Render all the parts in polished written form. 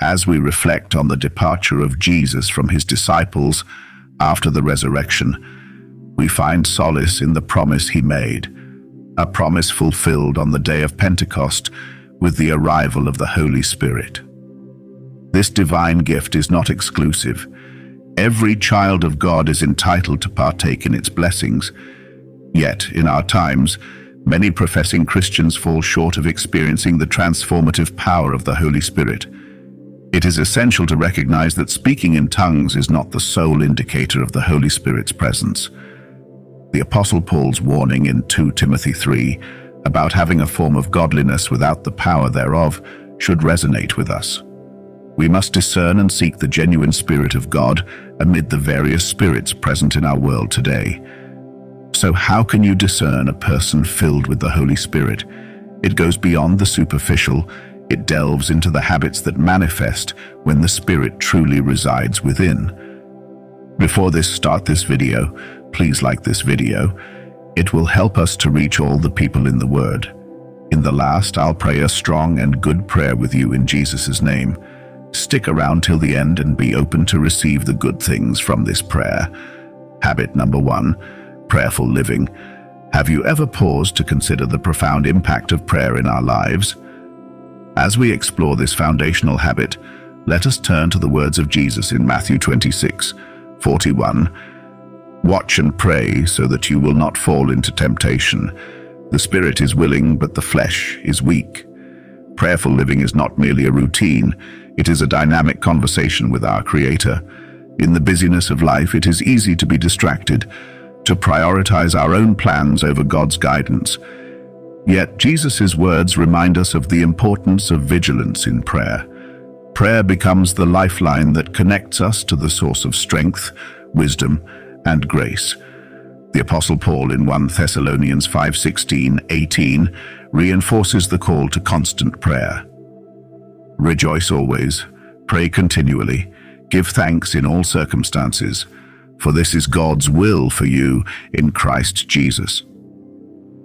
As we reflect on the departure of Jesus from his disciples after the resurrection, we find solace in the promise he made, a promise fulfilled on the day of Pentecost with the arrival of the Holy Spirit. This divine gift is not exclusive. Every child of God is entitled to partake in its blessings. Yet, in our times, many professing Christians fall short of experiencing the transformative power of the Holy Spirit. It is essential to recognize that speaking in tongues is not the sole indicator of the Holy Spirit's presence. The Apostle Paul's warning in 2 Timothy 3 about having a form of godliness without the power thereof should resonate with us. We must discern and seek the genuine Spirit of God amid the various spirits present in our world today. So how can you discern a person filled with the Holy Spirit? It goes beyond the superficial. It delves into the habits that manifest when the Spirit truly resides within. Before this, start this video. Please like this video. It will help us to reach all the people in the Word. In the last, I'll pray a strong and good prayer with you in Jesus' name. Stick around till the end and be open to receive the good things from this prayer. Habit number 1, prayerful living. Have you ever paused to consider the profound impact of prayer in our lives? As we explore this foundational habit, let us turn to the words of Jesus in Matthew 26:41. Watch and pray so that you will not fall into temptation. The spirit is willing, but the flesh is weak. Prayerful living is not merely a routine. It is a dynamic conversation with our Creator. In the busyness of life, it is easy to be distracted, to prioritize our own plans over God's guidance. Yet Jesus' words remind us of the importance of vigilance in prayer. Prayer becomes the lifeline that connects us to the source of strength, wisdom, and grace. The Apostle Paul in 1 Thessalonians 5:16-18 reinforces the call to constant prayer. Rejoice always, pray continually, give thanks in all circumstances, for this is God's will for you in Christ Jesus.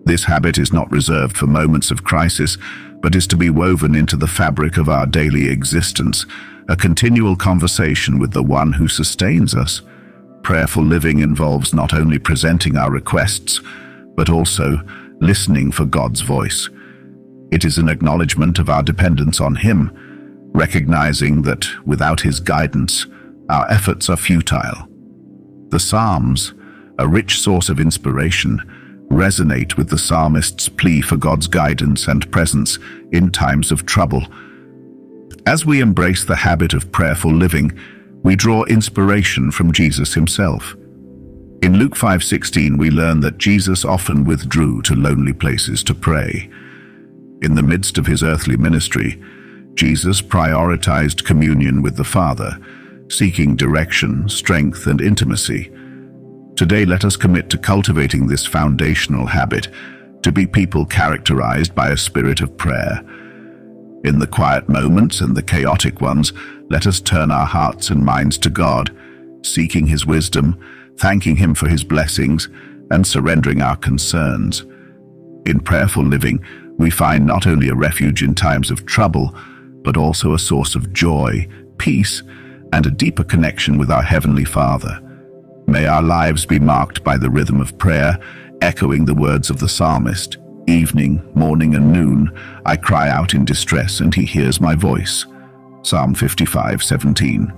This habit is not reserved for moments of crisis, but is to be woven into the fabric of our daily existence, a continual conversation with the one who sustains us. Prayerful living involves not only presenting our requests, but also listening for God's voice. It is an acknowledgement of our dependence on Him, recognizing that without His guidance, our efforts are futile. The Psalms, a rich source of inspiration, resonate with the psalmist's plea for God's guidance and presence in times of trouble. As we embrace the habit of prayerful living, we draw inspiration from Jesus himself. In Luke 5:16, we learn that Jesus often withdrew to lonely places to pray. In the midst of his earthly ministry, Jesus prioritized communion with the Father, seeking direction, strength, and intimacy. Today, let us commit to cultivating this foundational habit, to be people characterized by a spirit of prayer. In the quiet moments and the chaotic ones, let us turn our hearts and minds to God, seeking His wisdom, thanking Him for His blessings, and surrendering our concerns. In prayerful living, we find not only a refuge in times of trouble, but also a source of joy, peace, and a deeper connection with our Heavenly Father. May our lives be marked by the rhythm of prayer, echoing the words of the psalmist. Evening, morning, and noon, I cry out in distress, and he hears my voice. Psalm 55:17.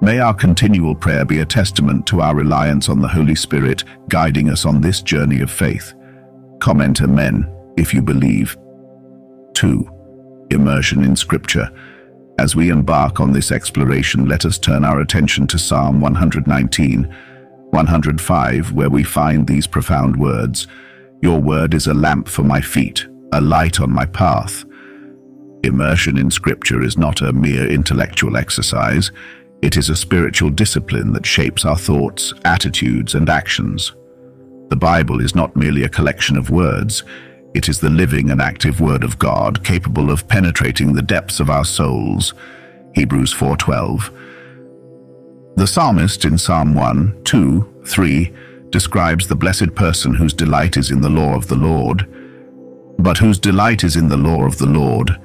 May our continual prayer be a testament to our reliance on the Holy Spirit, guiding us on this journey of faith. Comment Amen if you believe. 2. Immersion in Scripture. As we embark on this exploration, let us turn our attention to Psalm 119:105, where we find these profound words, Your word is a lamp for my feet, a light on my path. Immersion in Scripture is not a mere intellectual exercise. It is a spiritual discipline that shapes our thoughts, attitudes, and actions. The Bible is not merely a collection of words. It is the living and active Word of God, capable of penetrating the depths of our souls. Hebrews 4:12. The psalmist in Psalm 1, 2, 3 describes the blessed person whose delight is in the law of the Lord. But whose delight is in the law of the Lord,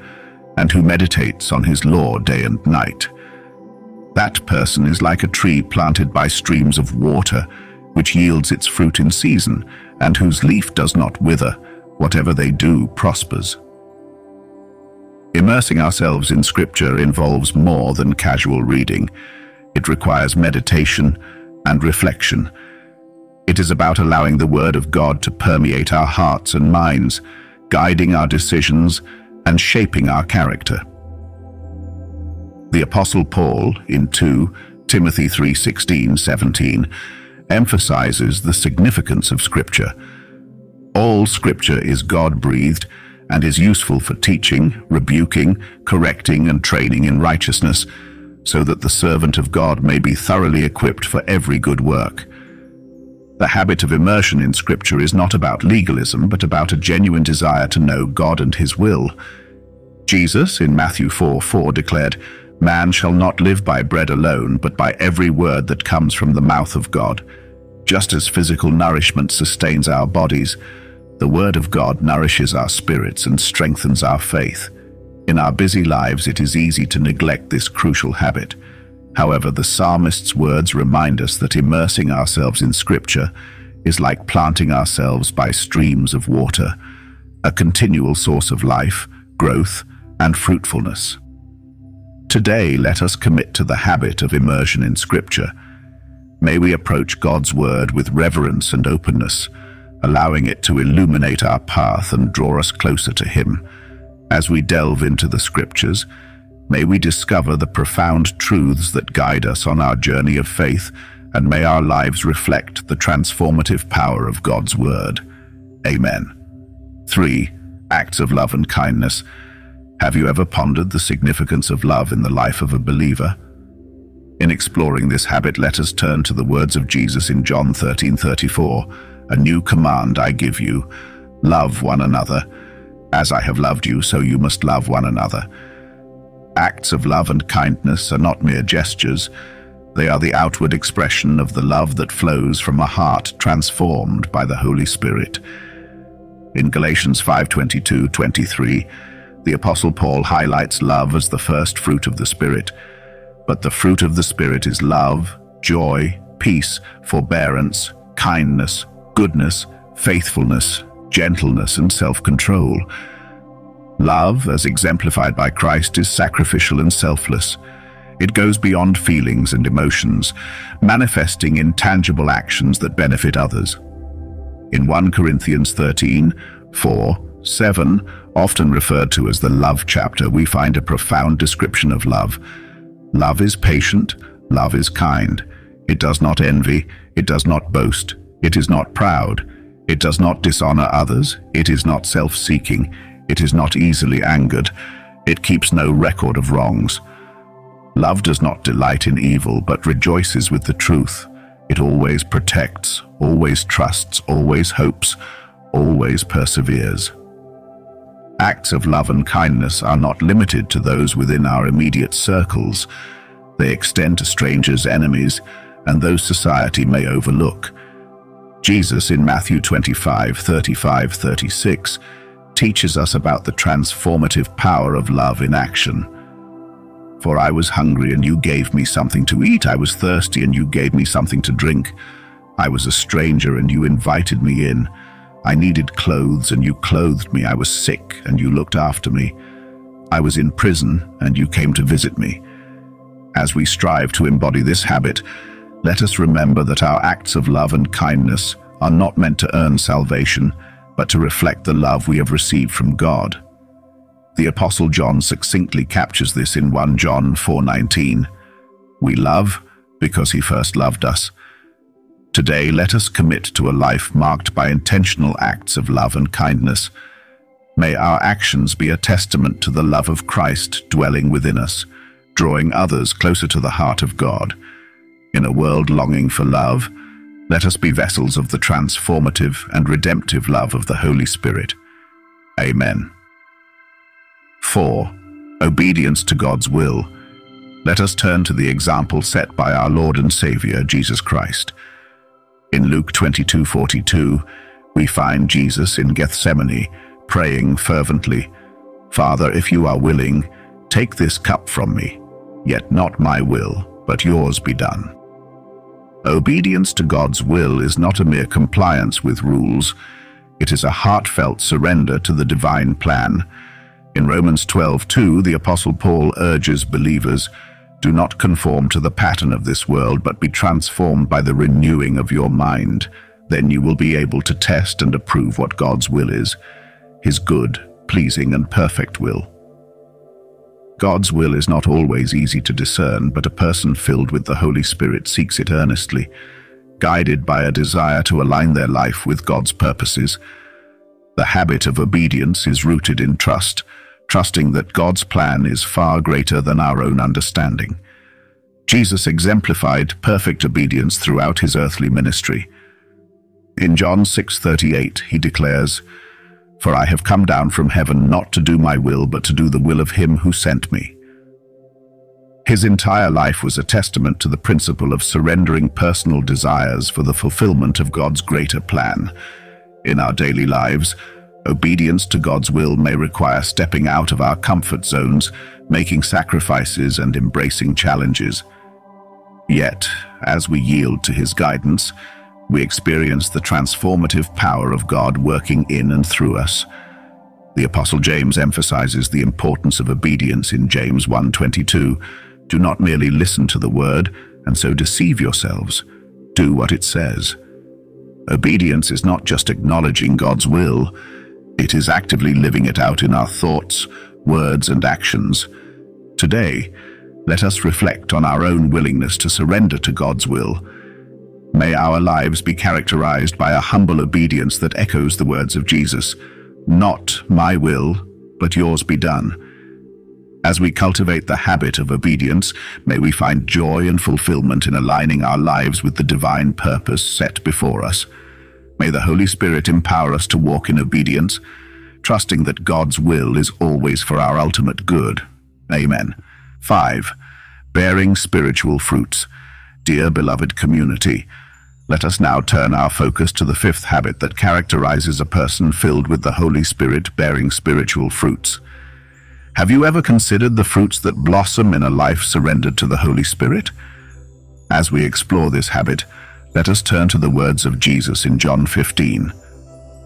and who meditates on his law day and night. That person is like a tree planted by streams of water, which yields its fruit in season, and whose leaf does not wither. Whatever they do prospers. Immersing ourselves in Scripture involves more than casual reading. It requires meditation and reflection. It is about allowing the Word of God to permeate our hearts and minds, guiding our decisions and shaping our character. The Apostle Paul, in 2 Timothy 3:16-17, emphasizes the significance of Scripture. All Scripture is God-breathed and is useful for teaching, rebuking, correcting, and training in righteousness, so that the servant of God may be thoroughly equipped for every good work. The habit of immersion in Scripture is not about legalism, but about a genuine desire to know God and His will. Jesus, in Matthew 4:4, declared, "Man shall not live by bread alone, but by every word that comes from the mouth of God." Just as physical nourishment sustains our bodies, the Word of God nourishes our spirits and strengthens our faith. In our busy lives, it is easy to neglect this crucial habit. However, the psalmist's words remind us that immersing ourselves in Scripture is like planting ourselves by streams of water, a continual source of life, growth, and fruitfulness. Today, let us commit to the habit of immersion in Scripture. May we approach God's Word with reverence and openness, allowing it to illuminate our path and draw us closer to Him. As we delve into the Scriptures, may we discover the profound truths that guide us on our journey of faith, and may our lives reflect the transformative power of God's Word. Amen. 3. Acts of love and kindness. Have you ever pondered the significance of love in the life of a believer? In exploring this habit, let us turn to the words of Jesus in John 13:34, "A new command I give you, love one another. As I have loved you, so you must love one another." Acts of love and kindness are not mere gestures. They are the outward expression of the love that flows from a heart transformed by the Holy Spirit. In Galatians 5:22-23, the Apostle Paul highlights love as the first fruit of the Spirit. But the fruit of the Spirit is love, joy, peace, forbearance, kindness, goodness, faithfulness, gentleness, and self-control. Love, as exemplified by Christ, is sacrificial and selfless. It goes beyond feelings and emotions, manifesting in tangible actions that benefit others. In 1 Corinthians 13:4-7, often referred to as the love chapter, we find a profound description of love. Love is patient, love is kind. It does not envy, it does not boast, it is not proud, it does not dishonor others, it is not self-seeking, it is not easily angered, it keeps no record of wrongs. Love does not delight in evil, but rejoices with the truth. It always protects, always trusts, always hopes, always perseveres. Acts of love and kindness are not limited to those within our immediate circles. They extend to strangers, enemies, and those society may overlook. Jesus, in Matthew 25:35-36, teaches us about the transformative power of love in action. "For I was hungry, and you gave me something to eat. I was thirsty, and you gave me something to drink. I was a stranger, and you invited me in. I needed clothes, and you clothed me. I was sick, and you looked after me. I was in prison, and you came to visit me." As we strive to embody this habit, let us remember that our acts of love and kindness are not meant to earn salvation, but to reflect the love we have received from God. The Apostle John succinctly captures this in 1 John 4:19. "We love because He first loved us." Today, let us commit to a life marked by intentional acts of love and kindness. May our actions be a testament to the love of Christ dwelling within us, drawing others closer to the heart of God. In a world longing for love, let us be vessels of the transformative and redemptive love of the Holy Spirit. Amen. 4. Obedience to God's will. Let us turn to the example set by our Lord and Savior, Jesus Christ. In Luke 22:42, we find Jesus in Gethsemane, praying fervently, Father, if you are willing, take this cup from me, yet not my will, but yours be done. Obedience to God's will is not a mere compliance with rules. It is a heartfelt surrender to the divine plan. In Romans 12:2, the Apostle Paul urges believers, do not conform to the pattern of this world, but be transformed by the renewing of your mind. Then you will be able to test and approve what God's will is, His good, pleasing, and perfect will. God's will is not always easy to discern, but a person filled with the Holy Spirit seeks it earnestly, guided by a desire to align their life with God's purposes. The habit of obedience is rooted in trust, trusting that God's plan is far greater than our own understanding. Jesus exemplified perfect obedience throughout his earthly ministry. In John 6:38, he declares, "For I have come down from heaven not to do my will, but to do the will of him who sent me." His entire life was a testament to the principle of surrendering personal desires for the fulfillment of God's greater plan. In our daily lives, obedience to God's will may require stepping out of our comfort zones, making sacrifices and embracing challenges. Yet, as we yield to His guidance, we experience the transformative power of God working in and through us. The Apostle James emphasizes the importance of obedience in James 1:22. Do not merely listen to the word and so deceive yourselves. Do what it says. Obedience is not just acknowledging God's will, it is actively living it out in our thoughts, words, and actions. Today, let us reflect on our own willingness to surrender to God's will. May our lives be characterized by a humble obedience that echoes the words of Jesus, "Not my will, but yours be done." As we cultivate the habit of obedience, may we find joy and fulfillment in aligning our lives with the divine purpose set before us. May the Holy Spirit empower us to walk in obedience, trusting that God's will is always for our ultimate good. Amen. 5. Bearing spiritual fruits. Dear beloved community, let us now turn our focus to the 5th habit that characterizes a person filled with the Holy Spirit bearing spiritual fruits. Have you ever considered the fruits that blossom in a life surrendered to the Holy Spirit? As we explore this habit, let us turn to the words of Jesus in John 15.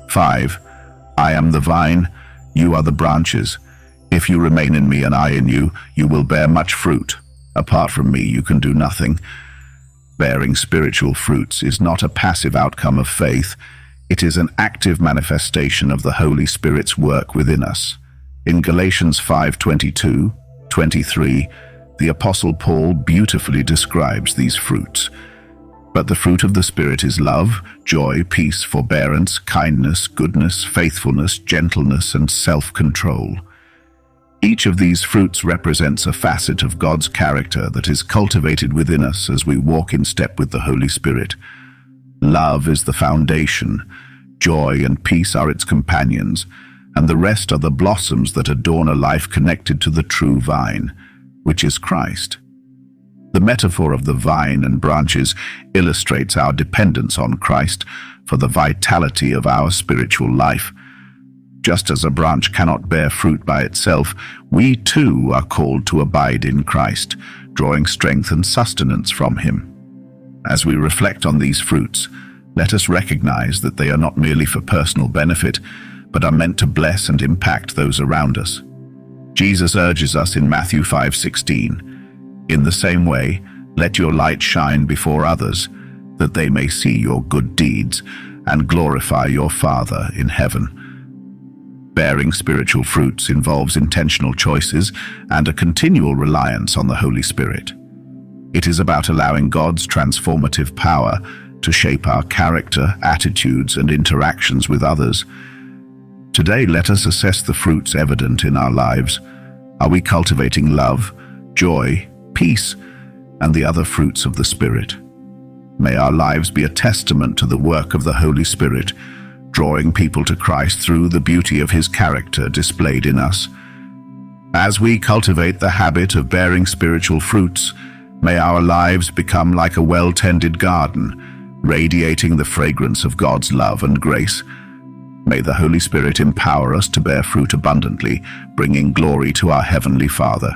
5. I am the vine, you are the branches. If you remain in me and I in you, you will bear much fruit. Apart from me, you can do nothing. Bearing spiritual fruits is not a passive outcome of faith. It is an active manifestation of the Holy Spirit's work within us. In Galatians 5:22-23, the Apostle Paul beautifully describes these fruits. But the fruit of the Spirit is love, joy, peace, forbearance, kindness, goodness, faithfulness, gentleness, and self-control. Each of these fruits represents a facet of God's character that is cultivated within us as we walk in step with the Holy Spirit. Love is the foundation, joy and peace are its companions, and the rest are the blossoms that adorn a life connected to the true vine, which is Christ. The metaphor of the vine and branches illustrates our dependence on Christ for the vitality of our spiritual life. Just as a branch cannot bear fruit by itself, we too are called to abide in Christ, drawing strength and sustenance from Him. As we reflect on these fruits, let us recognize that they are not merely for personal benefit, but are meant to bless and impact those around us. Jesus urges us in Matthew 5:16, "In the same way, let your light shine before others, that they may see your good deeds and glorify your Father in heaven." Bearing spiritual fruits involves intentional choices and a continual reliance on the Holy Spirit. It is about allowing God's transformative power to shape our character, attitudes, and interactions with others. Today, let us assess the fruits evident in our lives. Are we cultivating love, joy, peace, and the other fruits of the Spirit? May our lives be a testament to the work of the Holy Spirit, drawing people to Christ through the beauty of His character displayed in us. As we cultivate the habit of bearing spiritual fruits, may our lives become like a well-tended garden, radiating the fragrance of God's love and grace. May the Holy Spirit empower us to bear fruit abundantly, bringing glory to our Heavenly Father.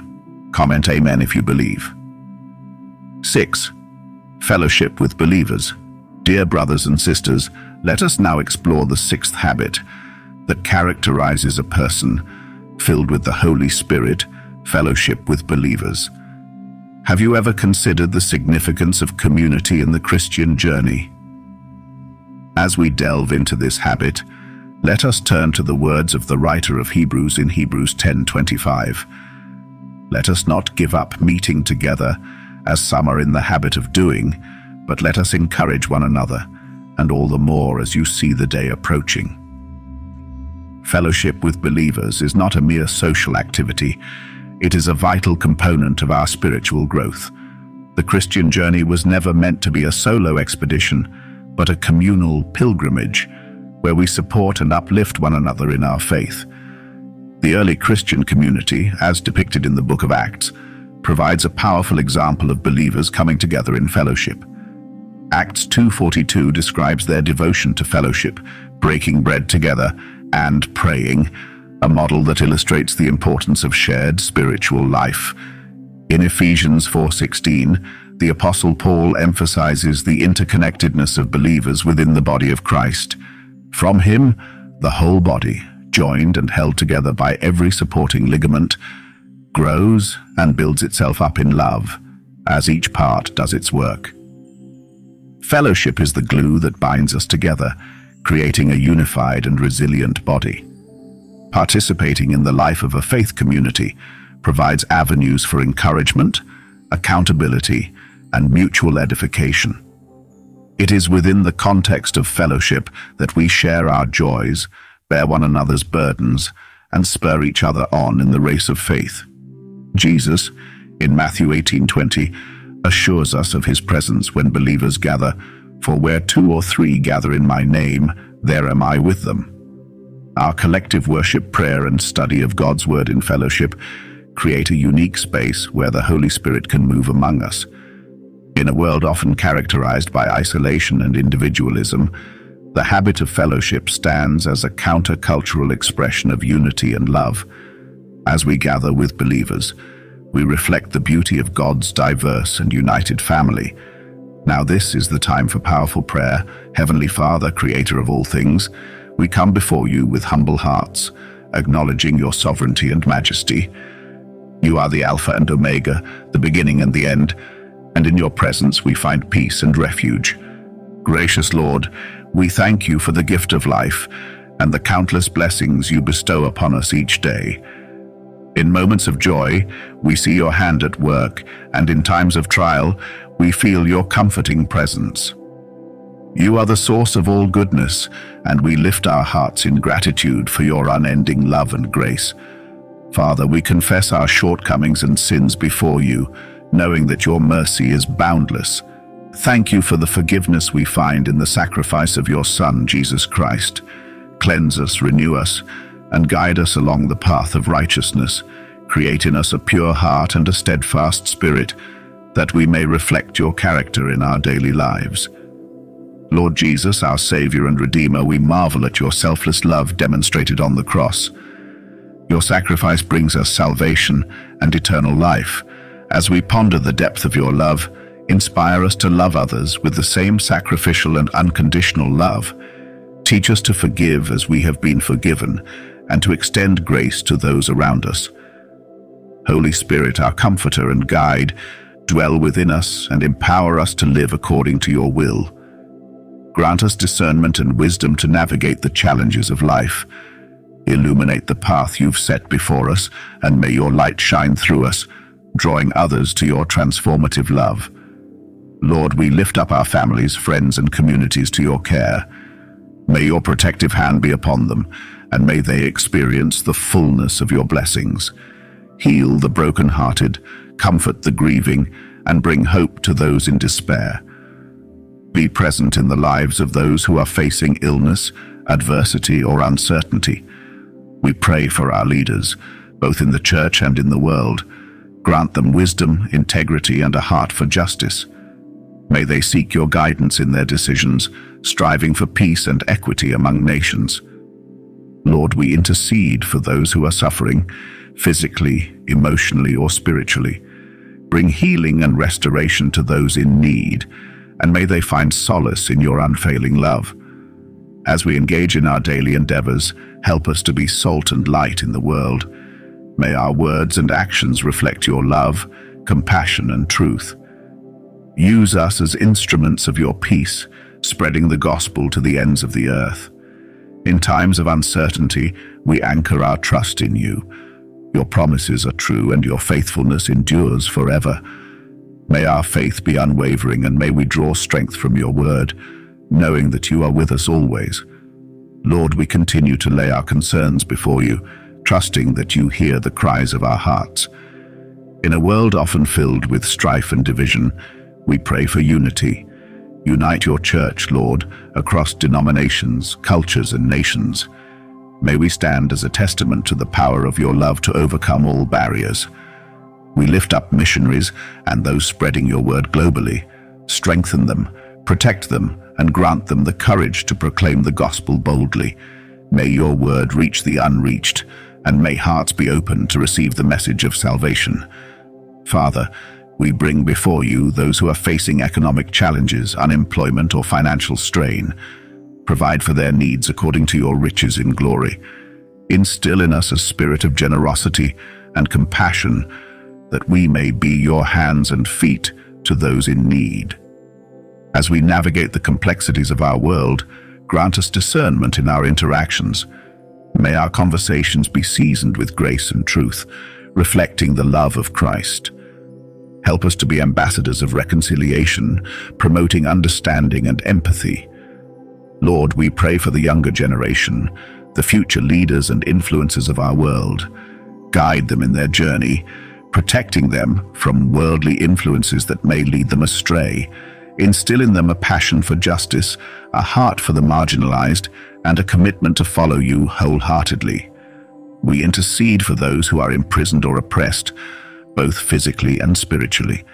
Comment Amen if you believe. 6. Fellowship with believers. Dear brothers and sisters, let us now explore the sixth habit that characterizes a person filled with the Holy Spirit: fellowship with believers. Have you ever considered the significance of community in the Christian journey? As we delve into this habit, let us turn to the words of the writer of Hebrews in Hebrews 10:25. Let us not give up meeting together, as some are in the habit of doing, but let us encourage one another, and all the more as you see the day approaching. Fellowship with believers is not a mere social activity. It is a vital component of our spiritual growth. The Christian journey was never meant to be a solo expedition, but a communal pilgrimage, where we support and uplift one another in our faith. The early Christian community, as depicted in the book of Acts, provides a powerful example of believers coming together in fellowship. Acts 2:42 describes their devotion to fellowship, breaking bread together, and praying, a model that illustrates the importance of shared spiritual life. In Ephesians 4:16, the Apostle Paul emphasizes the interconnectedness of believers within the body of Christ. From him, the whole body, joined and held together by every supporting ligament, grows and builds itself up in love, as each part does its work. Fellowship is the glue that binds us together, creating a unified and resilient body. Participating in the life of a faith community provides avenues for encouragement, accountability, and mutual edification. It is within the context of fellowship that we share our joys, bear one another's burdens, and spur each other on in the race of faith. Jesus, in Matthew 18:20, assures us of his presence when believers gather, "For where 2 or 3 gather in my name, there am I with them." Our collective worship, prayer, and study of God's Word in fellowship create a unique space where the Holy Spirit can move among us. In a world often characterized by isolation and individualism, the habit of fellowship stands as a counter-cultural expression of unity and love. As we gather with believers, we reflect the beauty of God's diverse and united family. Now this is the time for powerful prayer. Heavenly Father, Creator of all things, we come before you with humble hearts, acknowledging your sovereignty and majesty. You are the Alpha and Omega, the beginning and the end, and in your presence we find peace and refuge. Gracious Lord, we thank you for the gift of life and the countless blessings you bestow upon us each day. In moments of joy, we see your hand at work, and in times of trial, we feel your comforting presence. You are the source of all goodness, and we lift our hearts in gratitude for your unending love and grace. Father, we confess our shortcomings and sins before you, knowing that your mercy is boundless. Thank you for the forgiveness we find in the sacrifice of your Son, Jesus Christ. Cleanse us, renew us, and guide us along the path of righteousness. Create in us a pure heart and a steadfast spirit, that we may reflect your character in our daily lives. Lord Jesus, our Savior and Redeemer, we marvel at your selfless love demonstrated on the cross. Your sacrifice brings us salvation and eternal life. As we ponder the depth of your love, inspire us to love others with the same sacrificial and unconditional love. Teach us to forgive as we have been forgiven, and to extend grace to those around us. Holy Spirit, our comforter and guide, dwell within us and empower us to live according to your will. Grant us discernment and wisdom to navigate the challenges of life. Illuminate the path you've set before us, and may your light shine through us, drawing others to your transformative love. Lord, we lift up our families, friends, and communities to your care. May your protective hand be upon them, and may they experience the fullness of your blessings. Heal the brokenhearted, comfort the grieving, and bring hope to those in despair. Be present in the lives of those who are facing illness, adversity, or uncertainty. We pray for our leaders, both in the church and in the world. Grant them wisdom, integrity, and a heart for justice. May they seek your guidance in their decisions, striving for peace and equity among nations. Lord, we intercede for those who are suffering, physically, emotionally, or spiritually. Bring healing and restoration to those in need, and may they find solace in your unfailing love. As we engage in our daily endeavors, help us to be salt and light in the world. May our words and actions reflect your love, compassion, and truth. Use us as instruments of your peace, spreading the gospel to the ends of the earth. In times of uncertainty, we anchor our trust in you. Your promises are true and your faithfulness endures forever. May our faith be unwavering and may we draw strength from your word, knowing that you are with us always. Lord, we continue to lay our concerns before you, trusting that you hear the cries of our hearts. In a world often filled with strife and division, we pray for unity. Unite your church, Lord, across denominations, cultures, and nations. May we stand as a testament to the power of your love to overcome all barriers. We lift up missionaries and those spreading your word globally. Strengthen them, protect them, and grant them the courage to proclaim the gospel boldly. May your word reach the unreached, and may hearts be open to receive the message of salvation. Father, we bring before you those who are facing economic challenges, unemployment, or financial strain. Provide for their needs according to your riches in glory. Instill in us a spirit of generosity and compassion, that we may be your hands and feet to those in need. As we navigate the complexities of our world, grant us discernment in our interactions. May our conversations be seasoned with grace and truth, reflecting the love of Christ. Help us to be ambassadors of reconciliation, promoting understanding and empathy. Lord, we pray for the younger generation, the future leaders and influencers of our world. Guide them in their journey, protecting them from worldly influences that may lead them astray. Instill in them a passion for justice, a heart for the marginalized, and a commitment to follow you wholeheartedly. We intercede for those who are imprisoned or oppressed, both physically and spiritually.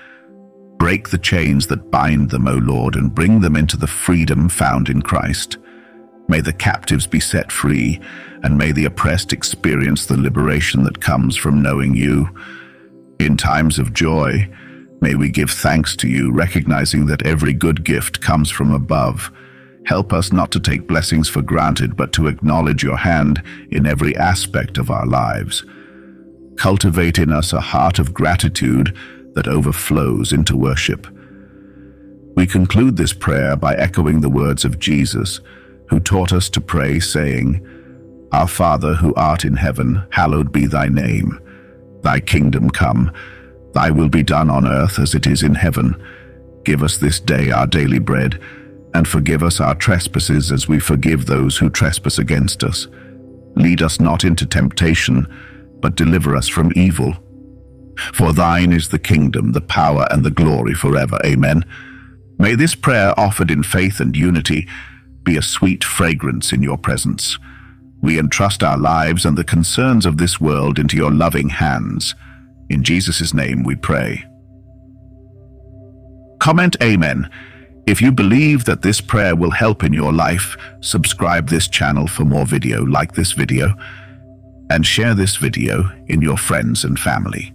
Break the chains that bind them, O Lord, and bring them into the freedom found in Christ. May the captives be set free, and may the oppressed experience the liberation that comes from knowing you. In times of joy, may we give thanks to you, recognizing that every good gift comes from above. Help us not to take blessings for granted, but to acknowledge your hand in every aspect of our lives. Cultivate in us a heart of gratitude that overflows into worship. We conclude this prayer by echoing the words of Jesus, who taught us to pray, saying, "Our Father who art in heaven, hallowed be thy name. Thy kingdom come, thy will be done on earth as it is in heaven. Give us this day our daily bread, and forgive us our trespasses as we forgive those who trespass against us. Lead us not into temptation, but deliver us from evil. For thine is the kingdom, the power, and the glory forever. Amen." May this prayer offered in faith and unity be a sweet fragrance in your presence. We entrust our lives and the concerns of this world into your loving hands. In Jesus' name we pray. Comment Amen. If you believe that this prayer will help in your life, subscribe this channel for more video, like this video, and share this video in your friends and family.